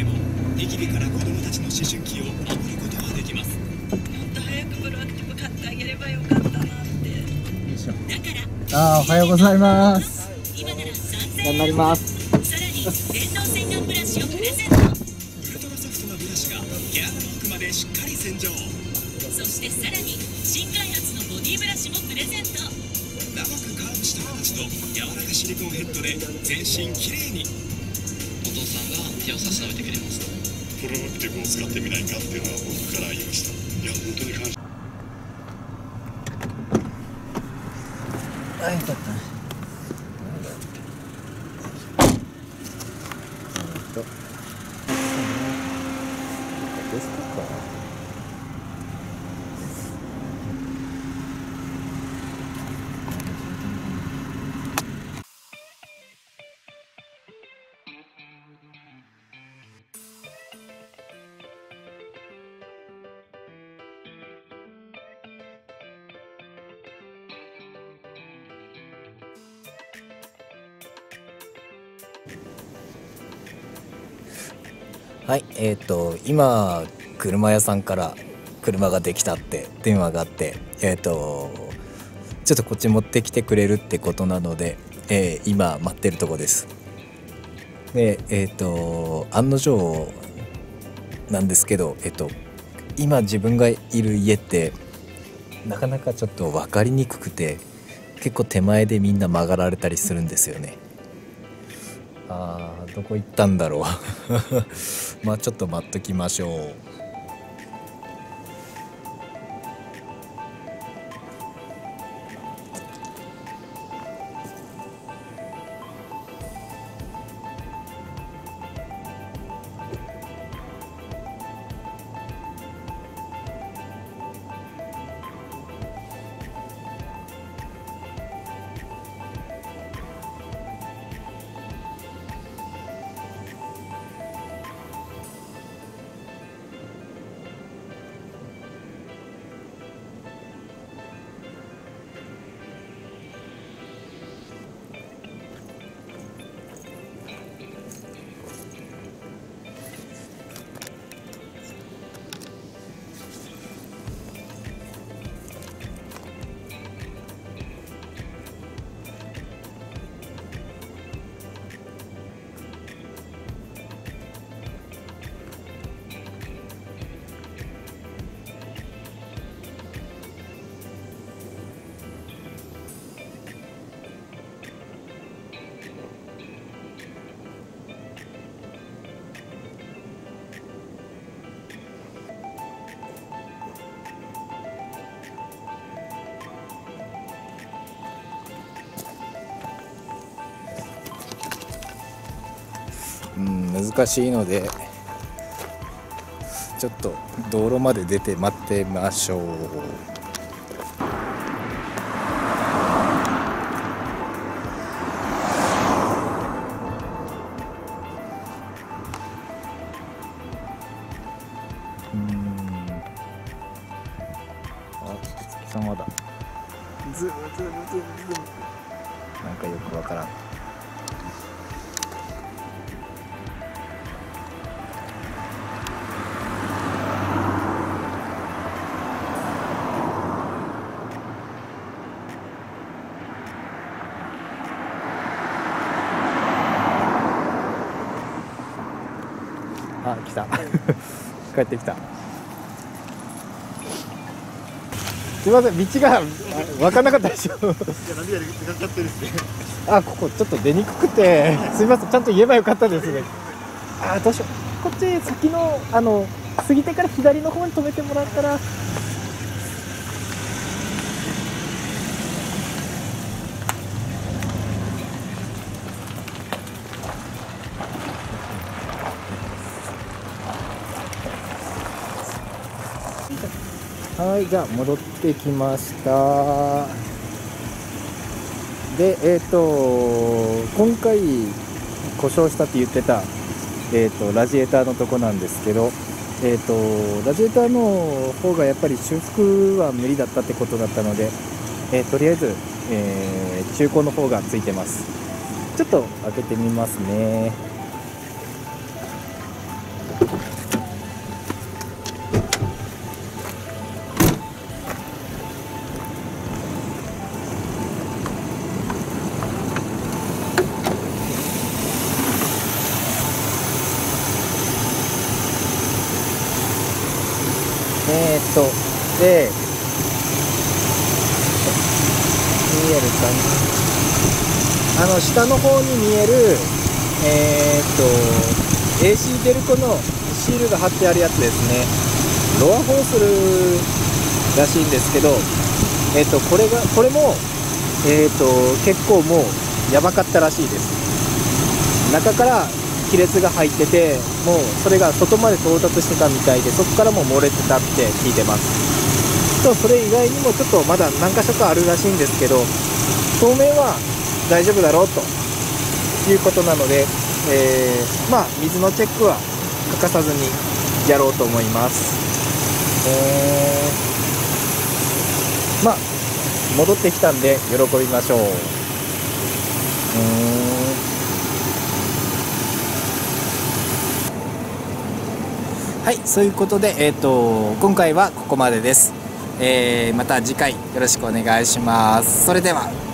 でもニキビから子供たちの思春期を守ることはできます。もっと早くプロアクティブ買ってあげればよかったなって。おはようございます。頑張ります。さらに電動洗顔ブラシをプレゼント。ウルトラソフトなブラシが毛穴の奥までしっかり洗浄。そしてさらに新開発のボディブラシもプレゼント。長くカーブした形と柔らかシリコンヘッドで全身きれいに。お父さんが手を差し伸べてくれました。プロアクティブを使ってみないかっていうのは僕から言いました。いや本当に感謝。あ、よかったね。ですかはい、今車屋さんから車ができたって電話があって、ちょっとこっち持ってきてくれるってことなので、今待ってるとこです。で案の定なんですけど、今自分がいる家ってなかなかちょっと分かりにくくて、結構手前でみんな曲がられたりするんですよね。あー、どこ行ったんだろうまあちょっと待っときましょう。難しいのでちょっと道路まで出て待ってましょう。あ、貴様だ。ズブズブズブズブ。なんかよくわからん。あ、来た帰ってきた。すいません、道が分かんなかったでしょあ、ここちょっと出にくくて、すいません、ちゃんと言えばよかったですね。あ、どうしよう。こっち先の過ぎてから左の方に止めてもらったら。はい、じゃあ戻ってきました。で、今回故障したって言ってた、ラジエーターのとこなんですけど、ラジエーターの方がやっぱり修復は無理だったってことだったので、とりあえず、中古の方がついてます。ちょっと開けてみますね。で、見えるかな、下の方に見える、AC デルコのシールが貼ってあるやつですね。ロアホースルらしいんですけど、これも、結構もうやばかったらしいです。中から亀裂が入ってて、もうそれが外まで到達してたみたいで、そこからも漏れてたって聞いてます。とそれ以外にもちょっとまだ何か所かあるらしいんですけど、当面は大丈夫だろうということなので、まあ水のチェックは欠かさずにやろうと思います。まあ戻ってきたんで喜びましょう。はい、そういうことで、今回はここまでです。また次回よろしくお願いします。それでは。